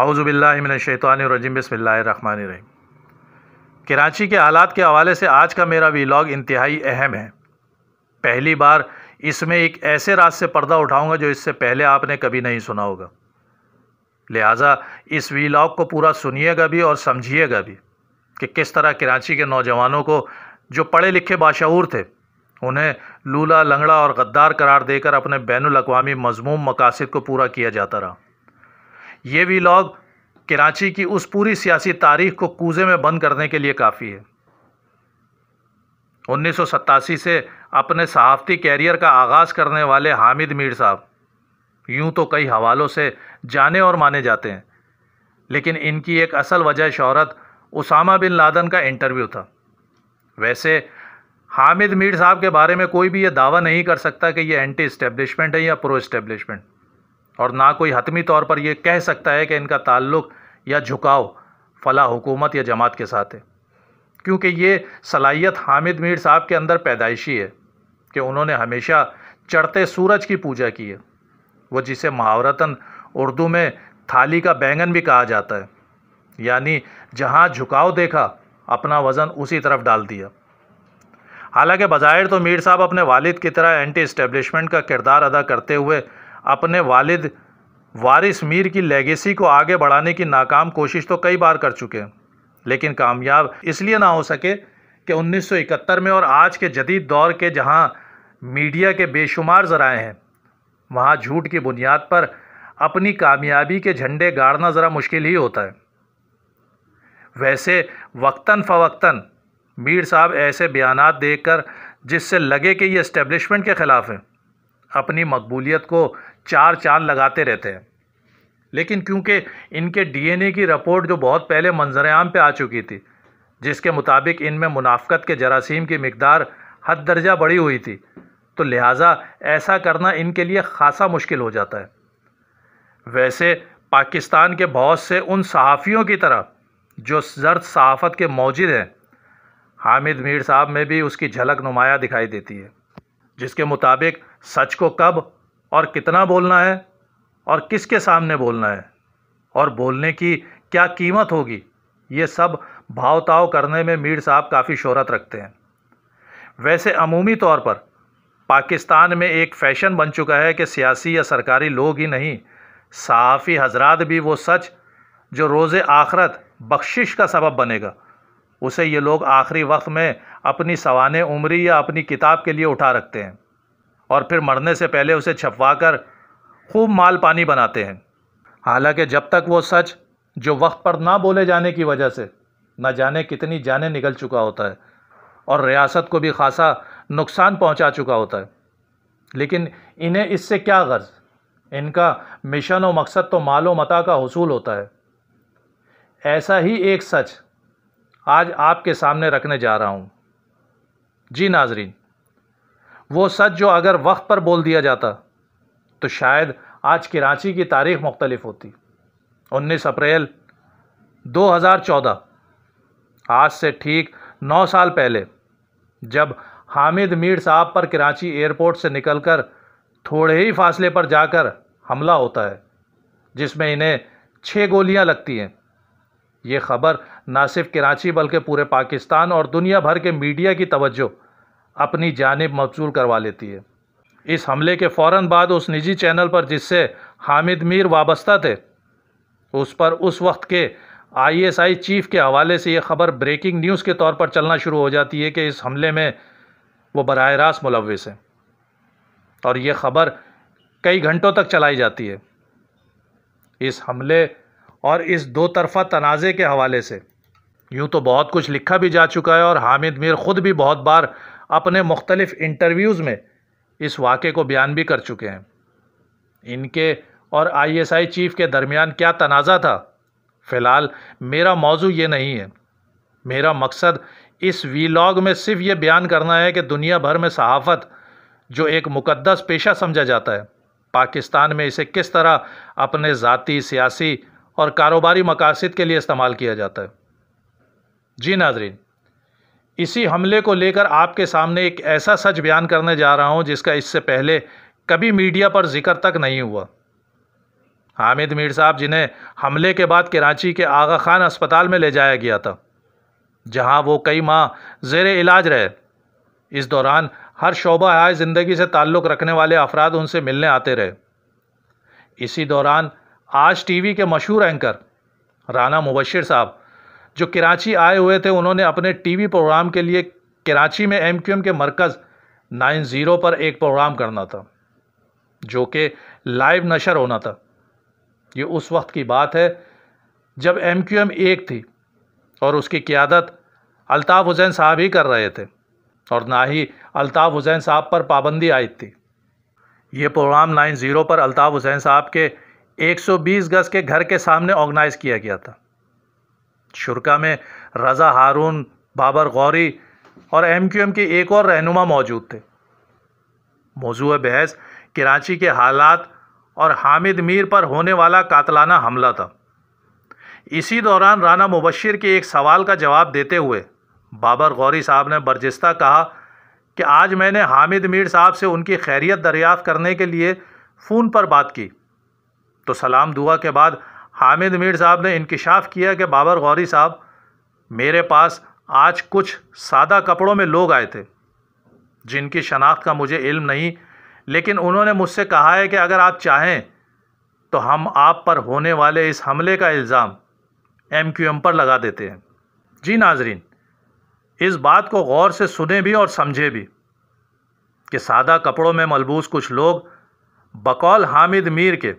आऊज़ुबिल्लाहि मिनश्शैतानिर्रजीम बिस्मिल्लाहिर्रहमानिर्रहीम। कराची के हालात के हवाले से आज का मेरा व्लॉग इंतहाई अहम है। पहली बार इसमें एक ऐसे राज से पर्दा उठाऊंगा जो इससे पहले आपने कभी नहीं सुना होगा, लिहाजा इस व्लॉग को पूरा सुनिएगा भी और समझिएगा भी कि किस तरह कराची के नौजवानों को, जो पढ़े लिखे बाशऊर थे, उन्हें लूला लंगड़ा और गद्दार करार देकर अपने बैनुल अक़वामी मज़मूम मकासिद को पूरा किया जाता रहा। ये व्लॉग कराची की उस पूरी सियासी तारीख को कूजे में बंद करने के लिए काफ़ी है। 1987 से अपने सहाफ़ती कैरियर का आगाज़ करने वाले हामिद मीर साहब यूँ तो कई हवालों से जाने और माने जाते हैं, लेकिन इनकी एक असल वजह शोहरत उसामा बिन लादन का इंटरव्यू था। वैसे हामिद मीर साहब के बारे में कोई भी ये दावा नहीं कर सकता कि ये एंटी इस्टेब्लिशमेंट है या प्रो इस्टेब्लिशमेंट, और ना कोई हतमी तौर पर यह कह सकता है कि इनका ताल्लुक़ या झुकाव फला हुकूमत या जमात के साथ है, क्योंकि ये सलाहियत हामिद मीर साहब के अंदर पैदाइशी है कि उन्होंने हमेशा चढ़ते सूरज की पूजा की है, वो जिसे महावरतन उर्दू में थाली का बैंगन भी कहा जाता है, यानी जहाँ झुकाव देखा अपना वज़न उसी तरफ डाल दिया। हालांकि बज़ाहिर तो मीर साहब अपने वालिद की तरह एंटी इस्टेब्लिशमेंट का किरदार अदा करते हुए अपने वालिद वारिस मीर की लेगेसी को आगे बढ़ाने की नाकाम कोशिश तो कई बार कर चुके हैं, लेकिन कामयाब इसलिए ना हो सके कि 1971 में और आज के जदीद दौर के जहां मीडिया के बेशुमार ज़राए हैं, वहां झूठ की बुनियाद पर अपनी कामयाबी के झंडे गाड़ना ज़रा मुश्किल ही होता है। वैसे वक्तन फ़वक्तन मीर साहब ऐसे बयानात देकर जिससे लगे कि ये इस्टेब्लिशमेंट के ख़िलाफ़ हैं, अपनी मकबूलियत को चार चांद लगाते रहते हैं। लेकिन क्योंकि इनके डीएनए की रिपोर्ट जो बहुत पहले मंजर-ए-आम पे आ चुकी थी, जिसके मुताबिक इनमें मुनाफकत के जरासीम की मकदार हद दर्जा बढ़ी हुई थी, तो लिहाजा ऐसा करना इनके लिए खासा मुश्किल हो जाता है। वैसे पाकिस्तान के बहुत से उन सहाफ़ियों की तरह जो जर्द सहाफ़त के मौजिद हैं, हामिद मीर साहब में भी उसकी झलक नुमाया दिखाई देती है, जिसके मुताबिक सच को कब और कितना बोलना है और किसके सामने बोलना है और बोलने की क्या कीमत होगी, ये सब भावताव करने में मीर साहब काफ़ी शोहरत रखते हैं। वैसे अमूमी तौर पर पाकिस्तान में एक फ़ैशन बन चुका है कि सियासी या सरकारी लोग ही नहीं, सहाफ़ी हजरात भी वो सच जो रोज़े आखरत बख्शिश का सबब बनेगा, उसे ये लोग आखिरी वक्त में अपनी सवाने उम्री या अपनी किताब के लिए उठा रखते हैं और फिर मरने से पहले उसे छपवाकर खूब माल पानी बनाते हैं। हालांकि जब तक वो सच जो वक्त पर ना बोले जाने की वजह से ना जाने कितनी जानें निकल चुका होता है और रियासत को भी खासा नुकसान पहुंचा चुका होता है, लेकिन इन्हें इससे क्या गर्ज, इनका मिशन और मकसद तो मालो मता का हुसूल होता है। ऐसा ही एक सच आज आपके सामने रखने जा रहा हूँ जी नाजरीन, वो सच जो अगर वक्त पर बोल दिया जाता तो शायद आज कराची की तारीख मुख्तलिफ होती। 19 अप्रैल 2014, आज से ठीक 9 साल पहले, जब हामिद मीर साहब पर कराची एयरपोर्ट से निकलकर थोड़े ही फासले पर जाकर हमला होता है, जिसमें इन्हें 6 गोलियां लगती हैं। ये खबर ना सिर्फ कराची बल्कि पूरे पाकिस्तान और दुनिया भर के मीडिया की तवज्जो अपनी जानिब मबसूल करवा लेती है। इस हमले के फ़ौरन बाद उस निजी चैनल पर जिससे हामिद मीर वाबस्ता थे, उस पर उस वक्त के ISI चीफ़ के हवाले से ये खबर ब्रेकिंग न्यूज़ के तौर पर चलना शुरू हो जाती है कि इस हमले में वो बराह रास्त मुलव्विस हैं, और ये खबर कई घंटों तक चलाई जाती है। इस हमले और इस दो तरफ़ा तनाज़े के हवाले से यूँ तो बहुत कुछ लिखा भी जा चुका है, और हामिद मीर ख़ुद भी बहुत बार अपने मुख्तलिफ़ इंटरव्यूज़ में इस वाक़े को बयान भी कर चुके हैं। इनके और ISI चीफ़ के दरमियान क्या तनाज़ा था, फ़िलहाल मेरा मौजू ये नहीं है। मेरा मकसद इस व्लॉग में सिर्फ ये बयान करना है कि दुनिया भर में सहाफ़त जो एक मुक़द्दस पेशा समझा जाता है, पाकिस्तान में इसे किस तरह अपने ज़ाती, सियासी और कारोबारी मकासिद के लिए इस्तेमाल किया जाता है। जी नाजरीन, इसी हमले को लेकर आपके सामने एक ऐसा सच बयान करने जा रहा हूं जिसका इससे पहले कभी मीडिया पर जिक्र तक नहीं हुआ। हामिद मीर साहब जिन्हें हमले के बाद कराची के आगा खान अस्पताल में ले जाया गया था, जहां वो कई माह जेर इलाज रहे। इस दौरान हर शोबा हाय ज़िंदगी से ताल्लुक़ रखने वाले अफराद उनसे मिलने आते रहे। इसी दौरान आज टीवी के मशहूर एंकर राना मुबशिर साहब जो कराची आए हुए थे, उन्होंने अपने टीवी प्रोग्राम के लिए कराची में MQM के मरकज़ 90 पर एक प्रोग्राम करना था जो कि लाइव नशर होना था। ये उस वक्त की बात है जब MQM एक थी और उसकी क़ियादत अल्ताफ़ हुसैन साहब ही कर रहे थे और ना ही अल्ताफ़ हुसैन साहब पर पाबंदी आयद थी। ये प्रोग्राम 90 पर अल्ताफ़ हुसैन साहब के 120 गज़ के घर के सामने ऑर्गेनाइज़ किया गया था। शुरका में रज़ा हारून, बाबर गौरी और MQM के एक और रहनुमा मौजूद थे। मौजूद बहस कराची के हालात और हामिद मीर पर होने वाला कातलाना हमला था। इसी दौरान राना मुबशिर के एक सवाल का जवाब देते हुए बाबर गौरी साहब ने बर्जिस्ता कहा कि आज मैंने हामिद मीर साहब से उनकी खैरियत दरियाफ़त करने के लिए फ़ोन पर बात की, तो सलाम दुआ के बाद हामिद मीर साहब ने इंकिशाफ किया कि बाबर गौरी साहब मेरे पास आज कुछ सादा कपड़ों में लोग आए थे जिनकी शनाख्त का मुझे इल्म नहीं, लेकिन उन्होंने मुझसे कहा है कि अगर आप चाहें तो हम आप पर होने वाले इस हमले का इल्ज़ाम MQM पर लगा देते हैं। जी नाजरीन, इस बात को गौर से सुने भी और समझे भी कि सादा कपड़ों में मलबूस कुछ लोग बकौल हामिद मीर के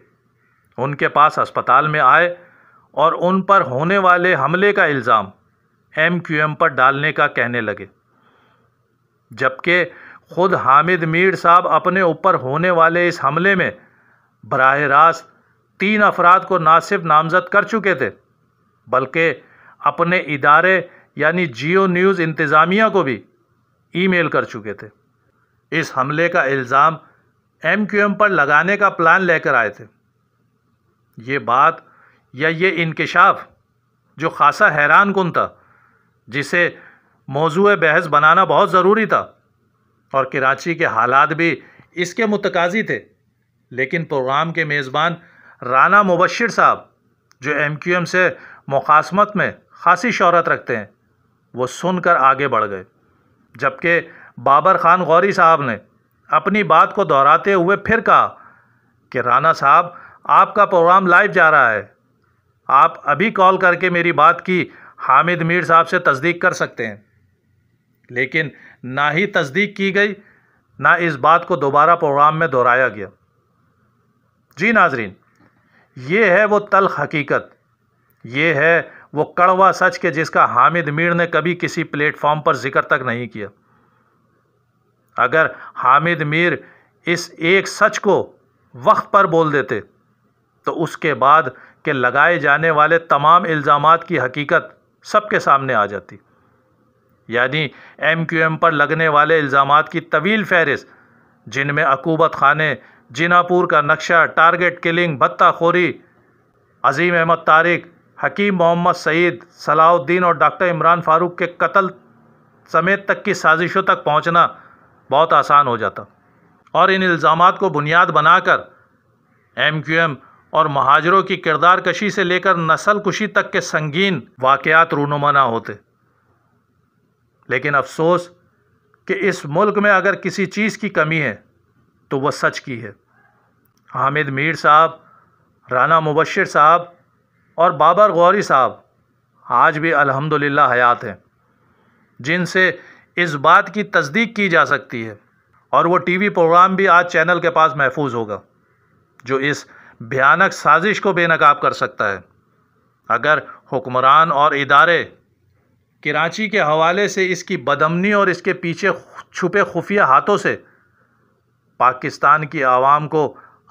उनके पास अस्पताल में आए और उन पर होने वाले हमले का इल्ज़ाम MQM पर डालने का कहने लगे, जबकि ख़ुद हामिद मीर साहब अपने ऊपर होने वाले इस हमले में बराह रास्त 3 अफराद को ना सिर्फ नामज़द कर चुके थे बल्कि अपने इदारे यानी जियो न्यूज़ इंतज़ामिया को भी ईमेल कर चुके थे। इस हमले का इल्ज़ाम MQM पर लगाने का प्लान लेकर आए थे। ये बात या ये इंकिशाफ जो ख़ासा हैरान कुन था, जिसे मौजूए बहस बनाना बहुत ज़रूरी था और कराची के हालात भी इसके मुतकाज़ी थे, लेकिन प्रोग्राम के मेज़बान राना मुबशिर साहब जो MQM से मुखासमत में खासी शोहरत रखते हैं, वो सुनकर आगे बढ़ गए, जबकि बाबर खान गौरी साहब ने अपनी बात को दोहराते हुए फिर कहा कि राना साहब आपका प्रोग्राम लाइव जा रहा है, आप अभी कॉल करके मेरी बात की हामिद मीर साहब से तस्दीक कर सकते हैं। लेकिन ना ही तस्दीक की गई ना इस बात को दोबारा प्रोग्राम में दोहराया गया। जी नाजरीन, ये है वो तल्ख हकीकत, ये है वो कड़वा सच के जिसका हामिद मीर ने कभी किसी प्लेटफॉर्म पर जिक्र तक नहीं किया। अगर हामिद मीर इस एक सच को वक्त पर बोल देते तो उसके बाद के लगाए जाने वाले तमाम इल्ज़ामात की हकीकत सबके सामने आ जाती। यानी MQM पर लगने वाले इल्ज़ामात की तवील फहरिस्त, जिनमें अकूबत खाने, जिनापुर का नक्शा, टारगेट किलिंग, भत्ताखोरी, अज़ीम अहमद तारिक, हकीम मोहम्मद सईद, सलाहुद्दीन और डॉक्टर इमरान फारूक के कत्ल समेत तक की साजिशों तक पहुँचना बहुत आसान हो जाता। और इन इल्ज़ामात को बुनियाद बनाकर MQM और महाजरों की किरदार कशी से लेकर नस्ल कुशी तक के संगीन वाक़यात रूनुमा ना होते। लेकिन अफसोस कि इस मुल्क में अगर किसी चीज़ की कमी है तो वह सच की है। हामिद मीर साहब, राना मुबशिर साहब और बाबर गौरी साहब आज भी अल्हम्दुलिल्लाह हयात हैं, जिनसे इस बात की तस्दीक की जा सकती है और वो टीवी प्रोग्राम भी आज चैनल के पास महफूज होगा जो इस भयानक साजिश को बेनकाब कर सकता है। अगर हुक्मरान और इदारे कराची के हवाले से इसकी बदअमनी और इसके पीछे छुपे खुफिया हाथों से पाकिस्तान की आवाम को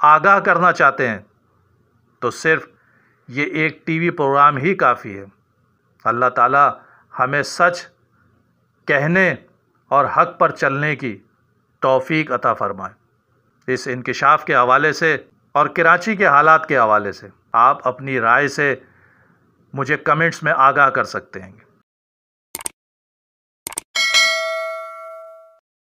आगाह करना चाहते हैं तो सिर्फ़ ये एक टीवी प्रोग्राम ही काफ़ी है। अल्लाह ताला हमें सच कहने और हक़ पर चलने की तौफीक अता फ़रमाए। इस इंकिशाफ के हवाले से और कराची के हालात के हवाले से आप अपनी राय से मुझे कमेंट्स में आगाह कर सकते हैं।